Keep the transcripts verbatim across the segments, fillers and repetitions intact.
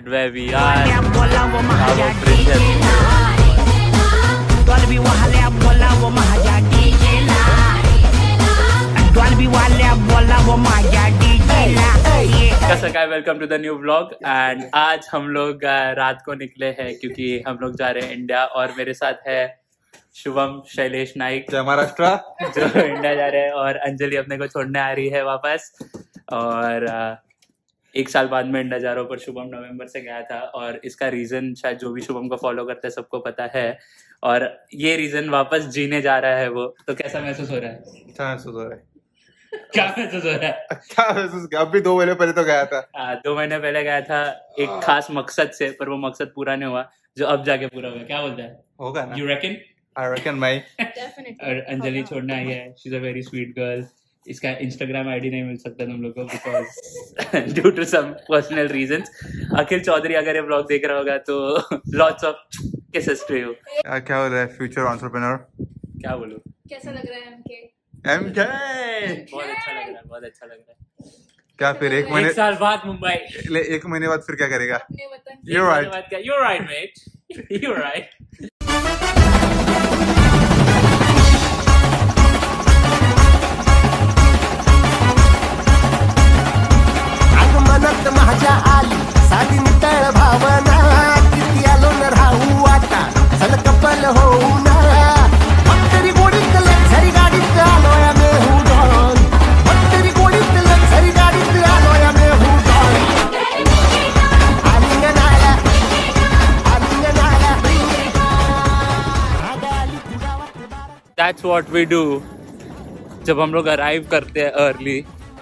bed where we are. Tower Bridge everywhere. Welcome to the new vlog. And आज हम लोग रात को निकले हैं क्योंकि हम लोग जा रहे हैं इंडिया और मेरे साथ है शुभम शैलेश नाइक जो महाराष्ट्र जो इंडिया जा रहे हैं और अंजलि अपने को छोड़ने आ रही है वापस और एक साल बाद में इंडिया जा रहा हूँ पर शुभम नवंबर से गया था और इसका रीजन शायद जो भी शुभम को फॉलो करते हैं सबको पता है और ये रीजन वापस जीने जा रहा है वो। तो कैसा महसूस हो रहा है? अच्छा महसूस हो रहा है। क्या महसूस हो रहा है? अच्छा महसूस। अभी दो महीने पहले तो गया था। आ, दो महीने पहले गया था एक खास मकसद से पर वो मकसद पूरा नहीं हुआ जो अब जाके पूरा हुआ। क्या बोलता है? होगा ना? You reckon? आई रेकन भाई। और अंजलि छोड़ना आई है। She is a very sweet girl. इसका इंस्टाग्राम आईडी नहीं मिल सकता तुम लोगों को because due to some personal reasons. Akhil Chaudhary अगर ये ब्लॉग देख रहा होगा तो लॉट्स ऑफ केसेस पे हो। क्या हो रहा है फ्यूचर एंटरप्रेन्योर? क्या बोलूं? कैसा लग रहा है एमके? एमके बहुत अच्छा लग रहा है, बहुत अच्छा लग रहा है। क्या फिर एक महीने एक साल बाद मुंबई ले एक महीने बाद फिर क्या करेगा? You right, you right mate, you right. That's what we do. जब हम लोग अराइव करते हैं अर्ली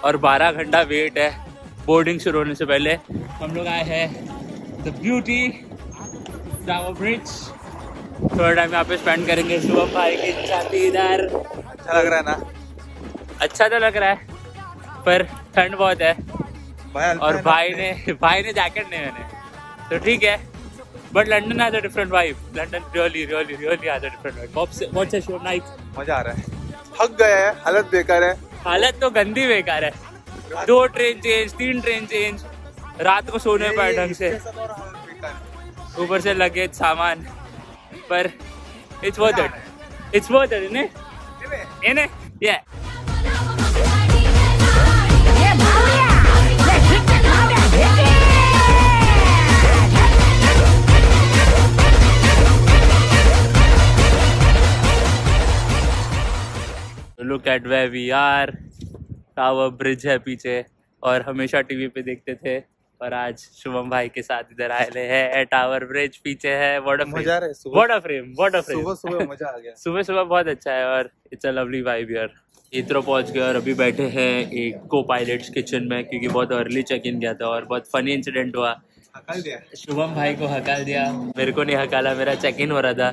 और बारह घंटा वेट है बोर्डिंग शुरू होने से पहले। हम लोग आए हैं द ब्यूटी टावर ब्रिज। थोड़ा टाइम यहाँ पे स्पेंड करेंगे। सुबह भाई की छातीदार अच्छा लग रहा है ना? अच्छा तो लग रहा है पर ठंड बहुत है भाई। और भाई ने भाई ने जैकेट नहीं पहने तो ठीक है but London has a different vibe. London really really really has a different vibe. बहुत से बहुत से शो नाइट मजा आ रहा है। थक गए हैं, हालत बेकार है। हालत तो गंदी बेकार है। दो ट्रेन चेंज, तीन ट्रेन चेंज, रात को सोने पाए ढंग से, ऊपर से लगेज सामान, पर it's worth it, it's worth it इन्हें इन्हें ये look at where we are. Tower Bridge है पीछे और हमेशा टीवी पे देखते थे और आज शुभम भाई के साथ इधर आए हैं। टावर ब्रिज पीछे है। वाटर फ्रेम वाटर फ्रेम सुबह सुबह मजा आ गया। सुबह सुबह बहुत अच्छा है और इट्स अ लवली वाइब यार। इतरो पहुंच गए और अभी बैठे हैं एक को पायलट्स किचन में क्योंकि बहुत अर्ली चेक इन गया था और बहुत फनी इंसिडेंट हुआ। हकाल दिया शुभम भाई को, हकाल दिया मेरे को नहीं हकाला, मेरा चेक इन हो रहा था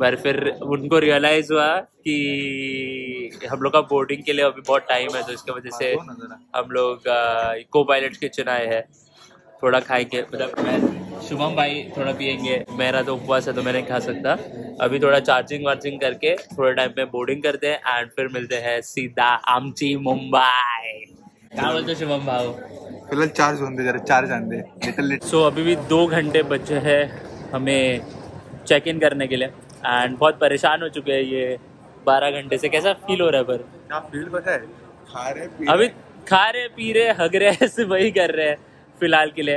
पर फिर उनको रियलाइज हुआ कि हम लोग का बोर्डिंग के लिए अभी बहुत टाइम है तो इसके वजह से हम लोग को पायलट किचन आए हैं। थोड़ा खाएंगे मतलब मैं शुभम भाई थोड़ा पियेंगे, मेरा तो उपवास है तो मैं नहीं खा सकता। अभी थोड़ा चार्जिंग वार्जिंग करके थोड़े टाइम में बोर्डिंग करते हैं एंड फिर मिलते हैं सीधा आमची मुंबई। क्या बोलते शुभम भाऊ? फिलहाल चार्ज होने जरा चार्ज आने। सो अभी भी दो घंटे बचे हैं हमें चेक इन करने के लिए एंड बहुत परेशान हो चुके हैं ये बारह घंटे से। कैसा फील हो रहा है? पर क्या फील पता है? खा रहे पी रहे अभी खा रहे पी रहे हग रहे से वही कर रहे हैं फिलहाल के लिए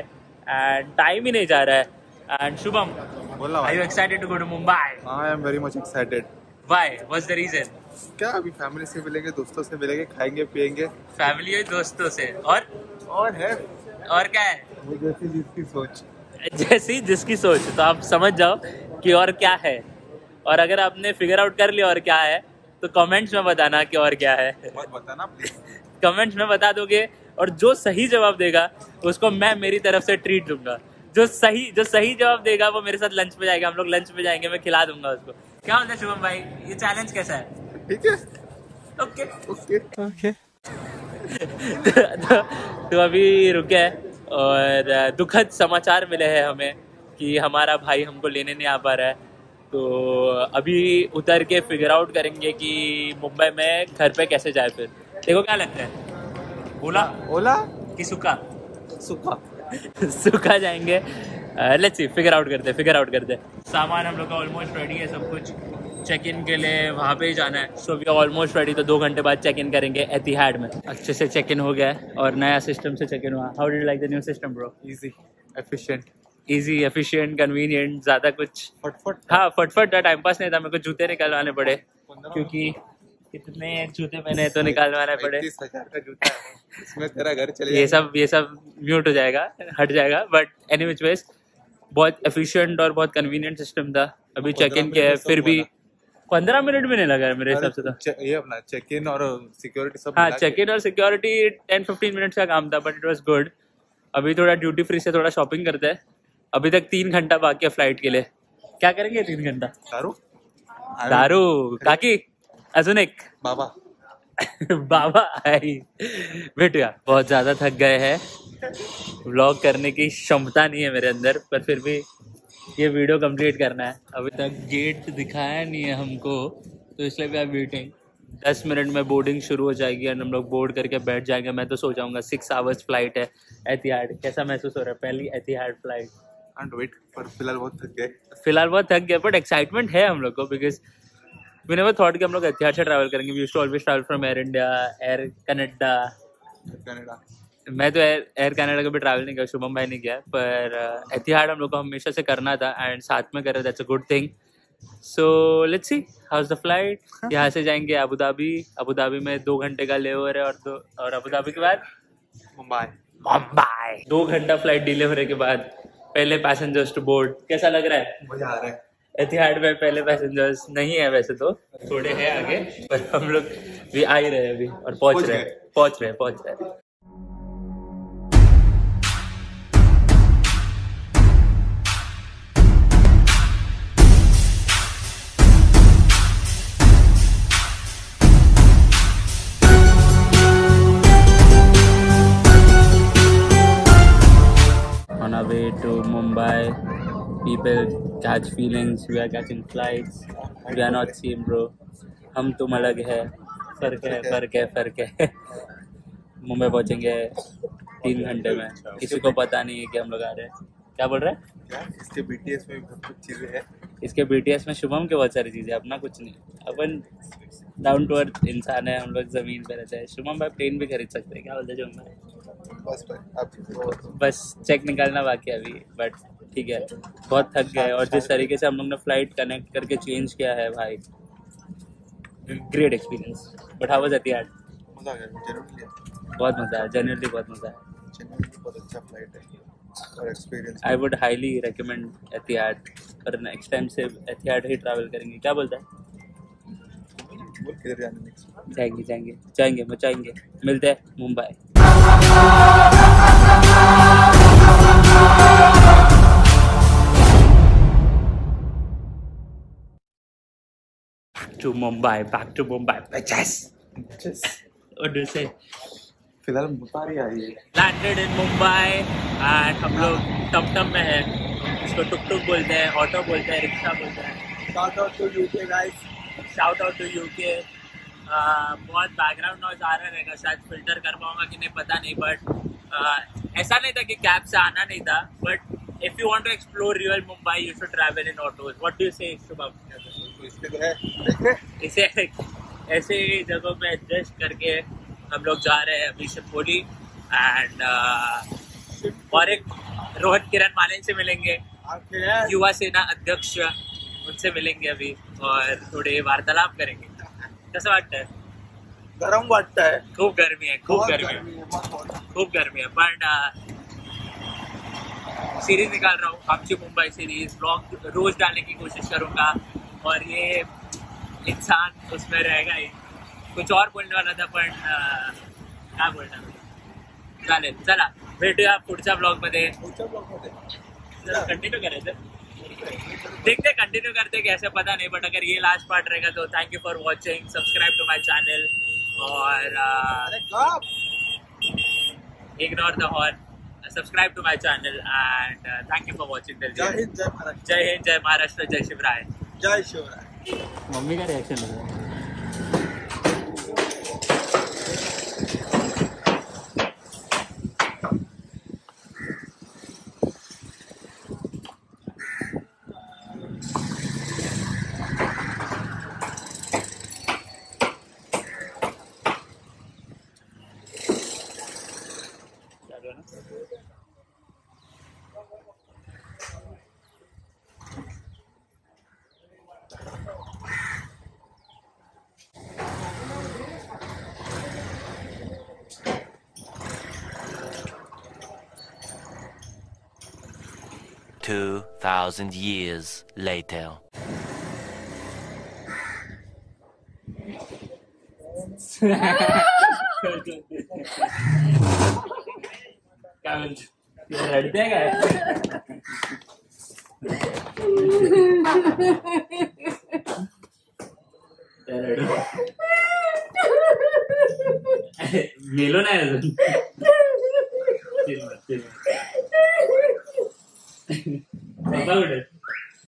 एंड टाइम ही नहीं जा रहा है। एंड शुभम बोला are you excited to go to Mumbai? I am very much excited. Why? What's the reason? क्या अभी फैमिली से मिलेंगे, दोस्तों से मिलेंगे, खाएंगे पिएंगे। फैमिली और दोस्तों से और और है और क्या है? जैसी जिसकी सोच जैसी जिसकी सोच। तो आप समझ जाओ कि और क्या है और अगर आपने फिगर आउट कर लिया और क्या है तो कमेंट्स में बताना कि और क्या है। मत बताना प्लीज। कमेंट्स में बता दोगे और जो सही जवाब देगा उसको मैं मेरी तरफ से ट्रीट दूंगा। जो सही जो सही जवाब देगा वो मेरे साथ लंच पे जाएगा। हम लोग लंच पे जाएंगे, मैं खिला दूंगा उसको। क्या होता है शुभम भाई, ये चैलेंज कैसा है? ठीक है ओके ओके ओके। तो अभी रुके और दुखद समाचार मिले हैं हमें कि हमारा भाई हमको लेने नहीं आ पा रहा है तो अभी उतर के फिगर आउट करेंगे कि मुंबई में घर पे कैसे जाए। फिर देखो क्या लगता है? ओला ओला कि सुका सुका सूखा जाएंगे। लेट्स सी, फिगर आउट करते फिगर आउट करते सामान हम लोग का ऑलमोस्ट रेडी है, सब कुछ चेक इन के लिए वहाँ पे ही जाना है। सो वी ऑलमोस्ट रेडी, तो दो घंटे बाद चेक इन करेंगे एतिहाद में। अच्छे से चेक इन हो गया है और नया सिस्टम से चेक इन हुआ। How did like the new system bro? Easy, efficient. Easy, efficient, convenient, ज़्यादा कुछ फटफट। हाँ फटफट था, टाइम पास नहीं था। मेरे को जूते निकलवाने पड़े क्योंकि कितने जूते मैंने तो निकालवाने पड़े। तीस हज़ार का जूता है इसमें तेरा घर चले। ये सब ये सब म्यूट हो जाएगा, हट जाएगा। बट एनी विच वेज बहुत एफिशिएंट और बहुत कन्वीनियंट सिस्टम था। अभी चेक इन किया है, फिर भी पंद्रह मिनट भी नहीं लगा है मेरे हिसाब से। तो ये अपना चेक इन और सिक्योरिटी सब, हाँ चेक इन और सिक्योरिटी टेन फिफ्टीन मिनट्स का काम था, बट इट वॉज गुड। अभी थोड़ा ड्यूटी फ्री से थोड़ा शॉपिंग करते हैं। अभी तक तीन घंटा बाकी है फ्लाइट के लिए। क्या करेंगे तीन घंटा? दारू दारू काकी अजूनिक बाबा बाबा आई बेटा। बहुत ज़्यादा थक गए हैं, व्लॉग करने की क्षमता नहीं है मेरे अंदर, पर फिर भी ये वीडियो कंप्लीट करना है। अभी तक गेट दिखाया नहीं है हमको, तो इसलिए भी आप वेटिंग। दस मिनट में बोर्डिंग शुरू हो जाएगी और हम लोग बोर्ड करके बैठ जाएंगे। मैं तो सो जाऊंगा। सिक्स आवर्स फ्लाइट है एतिहाद। कैसा महसूस हो रहा है पहली एतिहाद फ्लाइट? एंड वेट, पर फिलहाल बहुत थक गए फिलहाल बहुत थक गए बट एक्साइटमेंट है हम लोग को, बिकॉज वी नेवर थॉट कि हम लोग एतिहाद से ट्रैवल करेंगे। We used to always travel from Air India, Air Canada. Canada मैं तो एयर एयर कनाडा का भी ट्रैवल नहीं किया, शुभम भाई ने किया, पर एतिहाद हम लोग को हमेशा से करना था एंड साथ में कर रहे थे। That's a good thing. So let's see how's the flight. यहाँ से जाएंगे अबू धाबी। अबू धाबी में दो घंटे का लेओवर है और दो और अबू धाबी के बाद मुंबई। मुंबई दो घंटा फ्लाइट डिले होने के बाद पहले पैसेंजर्स टू बोर्ड। कैसा लग रहा है? मजा आ रहा है। एतिहाद में पहले पैसेंजर्स नहीं है वैसे तो, थोड़े हैं आगे, पर हम लोग भी आ ही रहे हैं अभी और पहुँच रहे हैं पहुँच रहे पहुँच रहे हैं to Mumbai. People catch feelings, we are catching flights, we are not same bro. हम तुम अलग है, फर्क है फर्क है फर्क है मुंबई पहुँचेंगे तीन घंटे में। किसी को पता नहीं है कि हम लोग आ रहे हैं। क्या बोल रहे हैं? इसके बीटीएस में बहुत कुछ चीज़ें हैं। इसके बीटीएस में शुभम के बहुत सारी चीज़ें, अपना कुछ नहीं। अपन डाउन टू अर्थ इंसान है, हम लोग ज़मीन पर रहते हैं। शुभम भाई प्लेन भी खरीद सकते हैं। क्या बोलते हैं शुभम भाई? बस भाई बस चेक निकालना बाकी है अभी, बट ठीक है बहुत थक गए। और जिस तरीके से हम लोग ने फ्लाइट कनेक्ट करके चेंज किया है भाई, great experience. But how was Etihad? मज़ा आ गया, बहुत मज़ा आया, जेन्युइनली बहुत मज़ा आया। बहुत अच्छा फ्लाइट है और experience. I would highly recommend Etihad. पर नेक्स्ट टाइम से एतिहाद ही ट्रैवल करेंगे। क्या बोलता है? जाएंगे जाएंगे जाएंगे मचाएंगे। मिलते हैं Mumbai. To Mumbai, back to Mumbai, bitches. What do you say? फिलहाल मुतारी आई है। Landed in Mumbai and हम लोग टमटम में हैं। इसको टुक टुक बोलते हैं, ऑटो बोलते हैं, रिक्शा बोलते हैं। Shout out to U K guys. Shout out to U K. Uh, बहुत बैकग्राउंड नॉइज आ रहा रहेगा, शायद फिल्टर कर पाऊंगा कि नहीं पता नहीं, बट uh, ऐसा नहीं था कि कैब से आना नहीं था। But if you want to explore real Mumbai you should travel in autos. What do you say Shubham? इसके तो है इसे ऐसे जगहों पे एडजस्ट करके हम लोग जा रहे हैं। अभिषेक होली एंड uh, और एक रोहित किरण मालिक से मिलेंगे, युवा सेना अध्यक्ष, उनसे मिलेंगे अभी और थोड़े वार्तालाप करेंगे। कैसा वाटता है? गरम वाटता है, खूब गर्मी है, खूब गर्मी है, खूब गर्मी है। बट सीरीज निकाल रहा हूँ, आमची मुंबई सीरीज। ब्लॉग रोज डालने की कोशिश करूँगा और ये इंसान उसमें रहेगा ही। कुछ और बोलने वाला था बट क्या बोलना था। चालेल, चला भेटूया पुढच्या ब्लॉगमध्ये। कंटिन्यू करायचं, देखते कंटिन्यू करते कैसे, पता नहीं। बट अगर ये लास्ट पार्ट रहेगा तो thank you for watching, subscribe to my channel और ignore the horn, subscribe to my channel and thank you for watching. जय हिंद जय महाराष्ट्र, जय हिंद जय महाराष्ट्र, जय शिवराय, जय शिवराय। मम्मी का रिएक्शन हो रहा है। two thousand years later. मेलो नाही अजून तेच तेच